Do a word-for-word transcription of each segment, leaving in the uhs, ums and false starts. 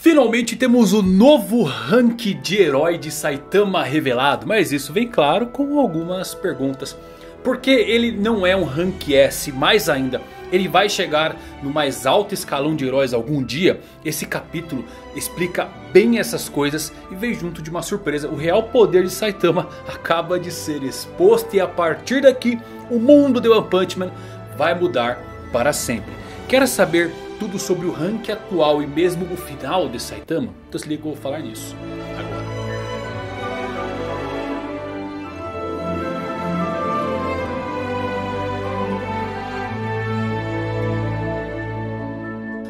Finalmente temos o novo rank de herói de Saitama revelado, mas isso vem claro com algumas perguntas. Porque ele não é um rank S, mais ainda, ele vai chegar no mais alto escalão de heróis algum dia. Esse capítulo explica bem essas coisas e vem junto de uma surpresa. O real poder de Saitama acaba de ser exposto e a partir daqui o mundo de One Punch Man vai mudar para sempre. Quer saber tudo sobre o rank atual e mesmo o final de Saitama? Então se liga que eu vou falar nisso agora.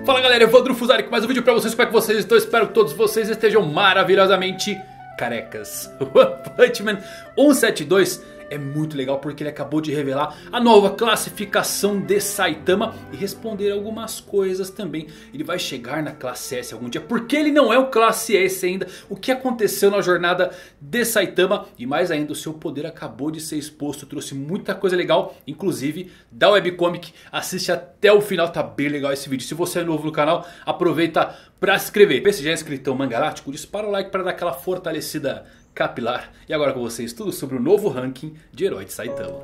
Fala galera, Evandro Fuzari com mais um vídeo pra vocês. Como é que vocês estão? Espero que todos vocês estejam maravilhosamente carecas. One Punch Man cento e setenta e dois é muito legal porque ele acabou de revelar a nova classificação de Saitama e responder algumas coisas também. Ele vai chegar na classe S algum dia, porque ele não é o classe S ainda. O que aconteceu na jornada de Saitama e mais ainda o seu poder acabou de ser exposto. Trouxe muita coisa legal, inclusive da webcomic. Assiste até o final, tá bem legal esse vídeo. Se você é novo no canal, aproveita pra se inscrever. Se já é inscrito no Mangaláctico, dispara o like pra dar aquela fortalecida capilar. E agora com vocês tudo sobre o novo ranking de herói de Saitama.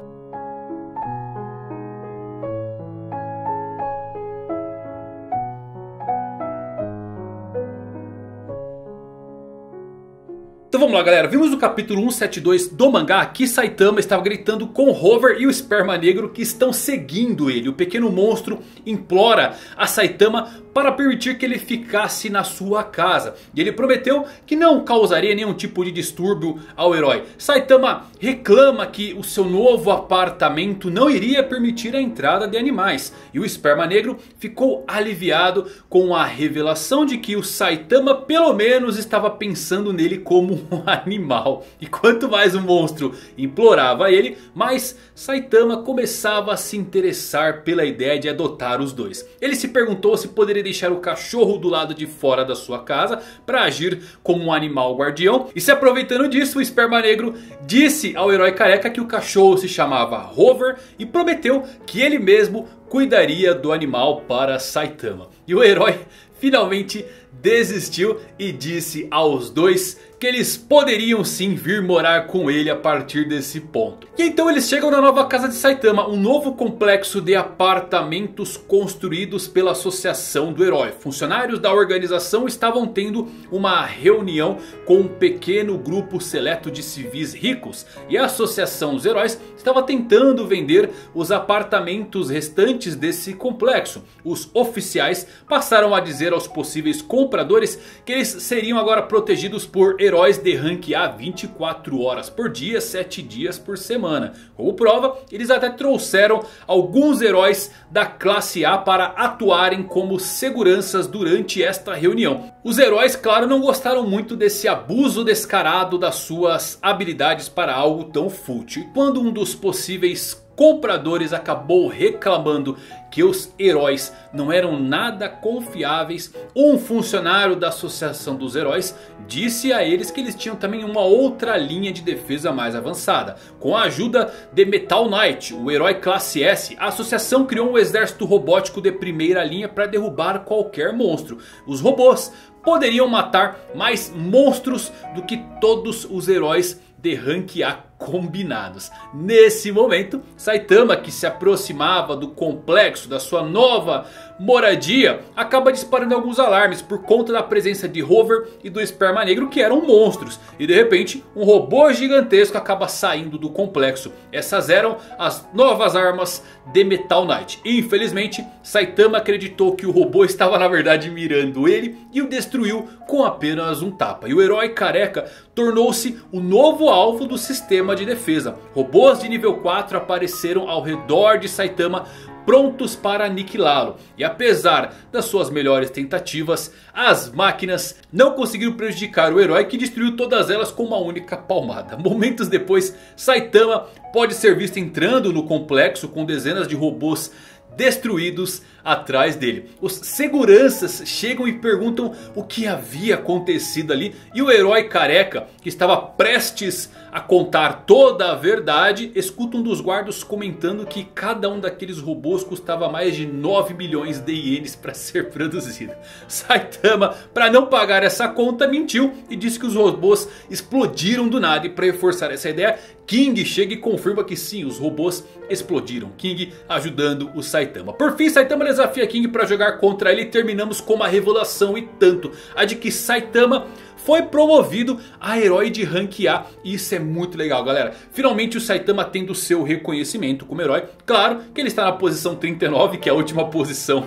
Então vamos lá galera, vimos no capítulo cento e setenta e dois do mangá que Saitama estava gritando com Rover e o Esperma Negro que estão seguindo ele. O pequeno monstro implora a Saitama para permitir que ele ficasse na sua casa. E ele prometeu que não causaria nenhum tipo de distúrbio ao herói. Saitama reclama que o seu novo apartamento não iria permitir a entrada de animais. E o Esperma Negro ficou aliviado com a revelação de que o Saitama pelo menos estava pensando nele como um animal. E quanto mais o monstro implorava a ele, mais Saitama começava a se interessar pela ideia de adotar os dois. Ele se perguntou se poderia deixar o cachorro do lado de fora da sua casa para agir como um animal guardião. E se aproveitando disso, o Esperma Negro disse ao herói careca que o cachorro se chamava Rover e prometeu que ele mesmo cuidaria do animal para Saitama. E o herói finalmente desistiu e disse aos dois que eles poderiam sim vir morar com ele a partir desse ponto. E então eles chegam na nova casa de Saitama, um novo complexo de apartamentos construídos pela associação do herói. Funcionários da organização estavam tendo uma reunião com um pequeno grupo seleto de civis ricos. E a associação dos heróis estava tentando vender os apartamentos restantes desse complexo. Os oficiais passaram a dizer aos possíveis compradores que eles seriam agora protegidos por heróis de rank A vinte e quatro horas por dia, sete dias por semana. Como prova, eles até trouxeram alguns heróis da classe A para atuarem como seguranças durante esta reunião. Os heróis, claro, não gostaram muito desse abuso descarado das suas habilidades para algo tão fútil. E quando um dos possíveis compradores acabou reclamando que os heróis não eram nada confiáveis, um funcionário da associação dos heróis disse a eles que eles tinham também uma outra linha de defesa mais avançada. Com a ajuda de Metal Knight, o herói classe S, a associação criou um exército robótico de primeira linha para derrubar qualquer monstro. Os robôs poderiam matar mais monstros do que todos os heróis de rank A combinados. Nesse momento, Saitama, que se aproximava do complexo da sua nova moradia, acaba disparando alguns alarmes por conta da presença de Rover e do Esperma Negro, que eram monstros. E de repente, um robô gigantesco acaba saindo do complexo. Essas eram as novas armas de Metal Knight. E, infelizmente, Saitama acreditou que o robô estava na verdade mirando ele e o destruiu com apenas um tapa. E o herói careca tornou-se o novo alvo do sistema de defesa. Robôs de nível quatro apareceram ao redor de Saitama, prontos para aniquilá-lo. E apesar das suas melhores tentativas, as máquinas não conseguiram prejudicar o herói, que destruiu todas elas com uma única palmada. Momentos depois, Saitama pode ser visto entrando no complexo com dezenas de robôs destruídos atrás dele. Os seguranças chegam e perguntam o que havia acontecido ali. E o herói careca, que estava prestes a contar toda a verdade, escuta um dos guardas comentando que cada um daqueles robôs custava mais de nove milhões de ienes para ser produzido. Saitama, para não pagar essa conta, mentiu e disse que os robôs explodiram do nada. E para reforçar essa ideia, King chega e confirma que sim, os robôs explodiram. King ajudando o Saitama. Por fim, Saitama desafia King para jogar contra ele e terminamos com uma revelação e tanto. A de que Saitama foi promovido a herói de rank A. E isso é muito legal, galera. Finalmente o Saitama tendo seu reconhecimento como herói. Claro que ele está na posição trinta e nove, que é a última posição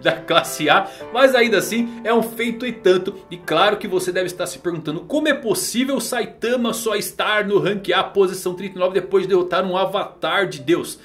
da classe A, mas ainda assim é um feito e tanto. E claro que você deve estar se perguntando como é possível Saitama só estar no rank A, posição trinta e nove, depois de derrotar um avatar de Deus.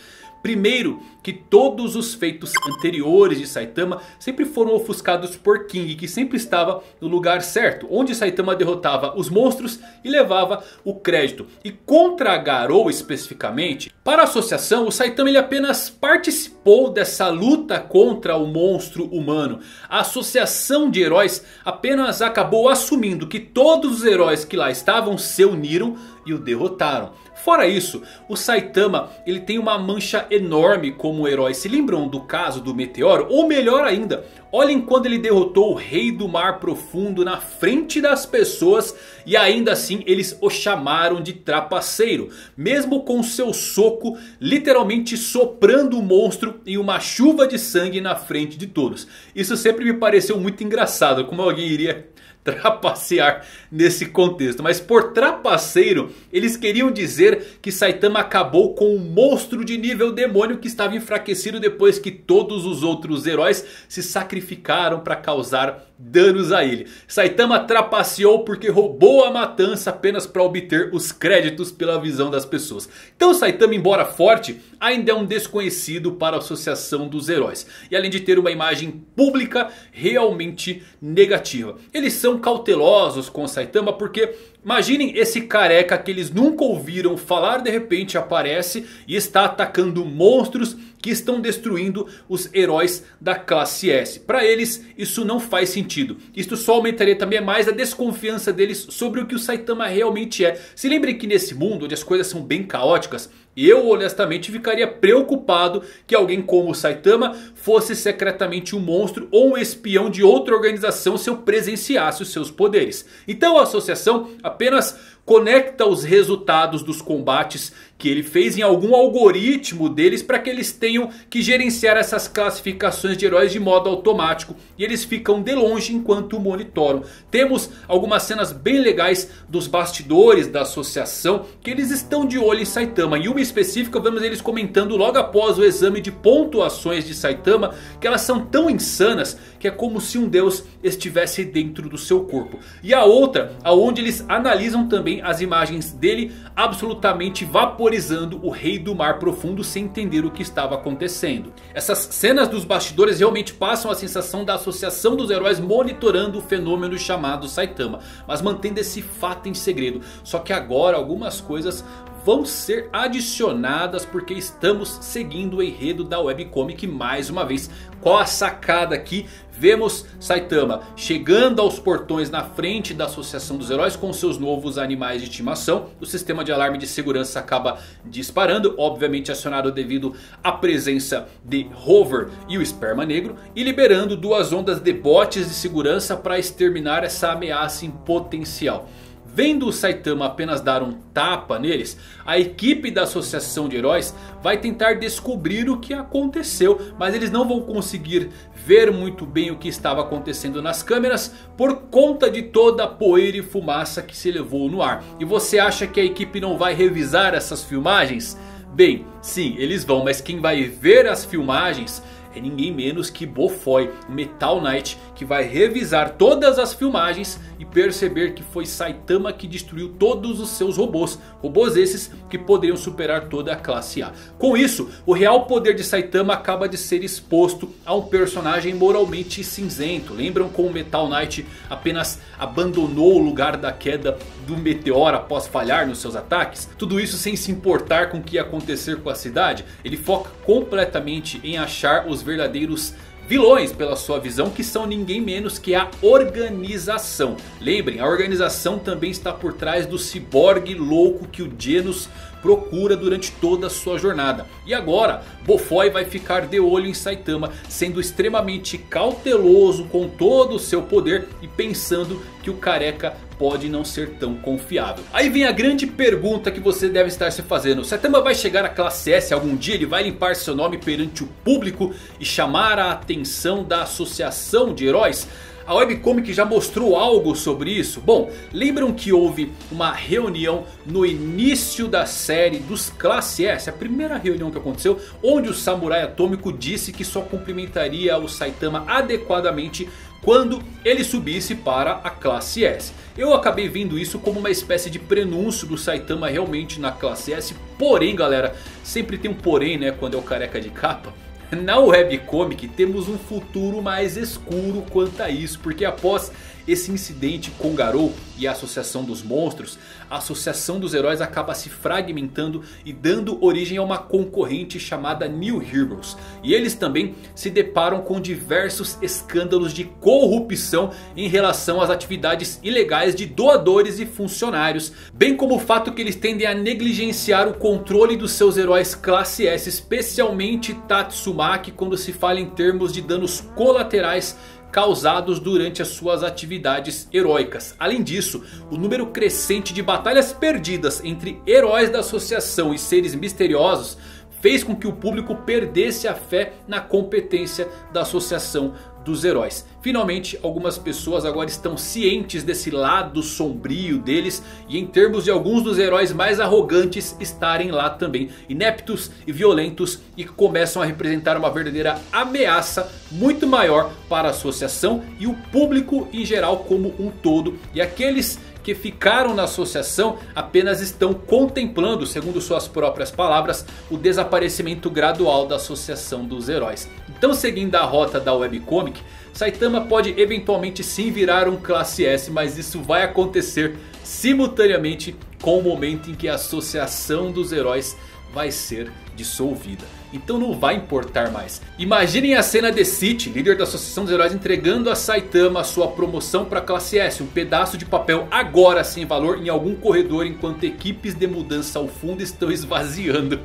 Primeiro, que todos os feitos anteriores de Saitama sempre foram ofuscados por King, que sempre estava no lugar certo, onde Saitama derrotava os monstros e levava o crédito. E contra Garou especificamente, para a associação, o Saitama ele apenas participou dessa luta contra o monstro humano. A associação de heróis apenas acabou assumindo que todos os heróis que lá estavam se uniram e o derrotaram. Fora isso, o Saitama ele tem uma mancha enorme como herói. Se lembram do caso do meteoro? Ou melhor ainda, olhem quando ele derrotou o Rei do Mar Profundo na frente das pessoas. E ainda assim eles o chamaram de trapaceiro. Mesmo com seu soco literalmente soprando o monstro em uma chuva de sangue na frente de todos. Isso sempre me pareceu muito engraçado. Como alguém iria trapacear nesse contexto? Mas por trapaceiro eles queriam dizer que Saitama acabou com um monstro de nível demônio que estava enfraquecido depois que todos os outros heróis se sacrificaram para causar danos a ele. Saitama trapaceou porque roubou a matança apenas para obter os créditos pela visão das pessoas. Então Saitama, embora forte, ainda é um desconhecido para a associação dos heróis. E além de ter uma imagem pública realmente negativa, eles são cautelosos com Saitama porque imaginem esse careca que eles nunca ouviram falar, de repente aparece e está atacando monstros que estão destruindo os heróis da classe S. Para eles isso não faz sentido. Isto só aumentaria também mais a desconfiança deles sobre o que o Saitama realmente é. Se lembrem que nesse mundo onde as coisas são bem caóticas, eu honestamente ficaria preocupado que alguém como o Saitama fosse secretamente um monstro ou um espião de outra organização se eu presenciasse os seus poderes. Então a associação apenas conecta os resultados dos combates que ele fez em algum algoritmo deles para que eles tenham que gerenciar essas classificações de heróis de modo automático. E eles ficam de longe enquanto monitoram. Temos algumas cenas bem legais dos bastidores da associação que eles estão de olho em Saitama. Em uma específica vemos eles comentando logo após o exame de pontuações de Saitama que elas são tão insanas que é como se um deus estivesse dentro do seu corpo. E a outra, aonde eles analisam também as imagens dele absolutamente vaporizando o Rei do Mar Profundo sem entender o que estava acontecendo. Essas cenas dos bastidores realmente passam a sensação da associação dos heróis monitorando o fenômeno chamado Saitama, mas mantendo esse fato em segredo. Só que agora algumas coisas vão ser adicionadas porque estamos seguindo o enredo da webcomic mais uma vez. Qual a sacada aqui? Vemos Saitama chegando aos portões na frente da associação dos heróis com seus novos animais de estimação. O sistema de alarme de segurança acaba disparando, obviamente acionado devido à presença de Rover e o Esperma Negro, e liberando duas ondas de botes de segurança para exterminar essa ameaça em potencial. Vendo o Saitama apenas dar um tapa neles, a equipe da associação de heróis vai tentar descobrir o que aconteceu. Mas eles não vão conseguir ver muito bem o que estava acontecendo nas câmeras por conta de toda a poeira e fumaça que se levou no ar. E você acha que a equipe não vai revisar essas filmagens? Bem, sim, eles vão, mas quem vai ver as filmagens é ninguém menos que Bofoi, o Metal Knight, que vai revisar todas as filmagens e perceber que foi Saitama que destruiu todos os seus robôs. Robôs esses que poderiam superar toda a classe A. Com isso, o real poder de Saitama acaba de ser exposto a um personagem moralmente cinzento. Lembram como Metal Knight apenas abandonou o lugar da queda do meteoro após falhar nos seus ataques? Tudo isso sem se importar com o que ia acontecer com a cidade. Ele foca completamente em achar os verdadeiros vilões, pela sua visão, que são ninguém menos que a organização. Lembrem, a organização também está por trás do ciborgue louco que o Genos procura durante toda a sua jornada. E agora, Bofoi vai ficar de olho em Saitama, sendo extremamente cauteloso com todo o seu poder e pensando que o careca pode não ser tão confiável. Aí vem a grande pergunta que você deve estar se fazendo: Saitama vai chegar à classe S algum dia? Ele vai limpar seu nome perante o público e chamar a atenção da associação de heróis? A webcomic já mostrou algo sobre isso? Bom, lembram que houve uma reunião no início da série dos Classe S, a primeira reunião que aconteceu, onde o Samurai Atômico disse que só cumprimentaria o Saitama adequadamente quando ele subisse para a classe S. Eu acabei vendo isso como uma espécie de prenúncio do Saitama realmente na classe S. Porém, galera, sempre tem um porém, né, quando é o careca de capa. Na webcomic temos um futuro mais escuro quanto a isso, porque após esse incidente com Garou e a associação dos monstros, a associação dos heróis acaba se fragmentando e dando origem a uma concorrente chamada New Heroes. E eles também se deparam com diversos escândalos de corrupção em relação às atividades ilegais de doadores e funcionários, bem como o fato que eles tendem a negligenciar o controle dos seus heróis classe S, especialmente Tatsumaki, quando se fala em termos de danos colaterais causados durante as suas atividades heróicas. Além disso, o número crescente de batalhas perdidas entre heróis da associação e seres misteriosos fez com que o público perdesse a fé na competência da associação dos heróis. Finalmente, algumas pessoas agora estão cientes desse lado sombrio deles, e em termos de alguns dos heróis mais arrogantes estarem lá também, ineptos e violentos, e que começam a representar uma verdadeira ameaça muito maior para a associação e o público em geral como um todo. E aqueles que ficaram na associação apenas estão contemplando, segundo suas próprias palavras, o desaparecimento gradual da associação dos heróis. Então, seguindo a rota da webcomic, Saitama pode eventualmente sim virar um classe S, mas isso vai acontecer simultaneamente com o momento em que a associação dos heróis vai ser dissolvida. Então não vai importar mais. Imaginem a cena de City, líder da associação dos heróis, entregando a Saitama a sua promoção para a classe S. Um pedaço de papel agora sem valor em algum corredor, enquanto equipes de mudança ao fundo estão esvaziando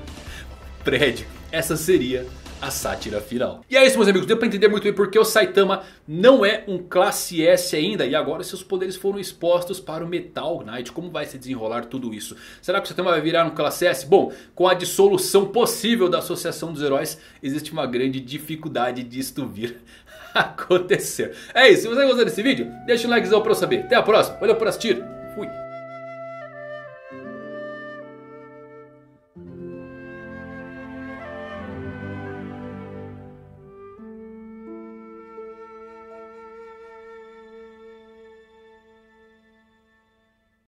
o prédio. Essa seria a sátira final. E é isso, meus amigos. Deu pra entender muito bem porque o Saitama não é um classe S ainda. E agora seus poderes foram expostos para o Metal Knight. Como vai se desenrolar tudo isso? Será que o Saitama vai virar um classe S? Bom, com a dissolução possível da associação dos heróis, existe uma grande dificuldade disto vir a acontecer. É isso. Se você gostou desse vídeo, deixa o likezão pra eu saber. Até a próxima. Valeu por assistir. Fui.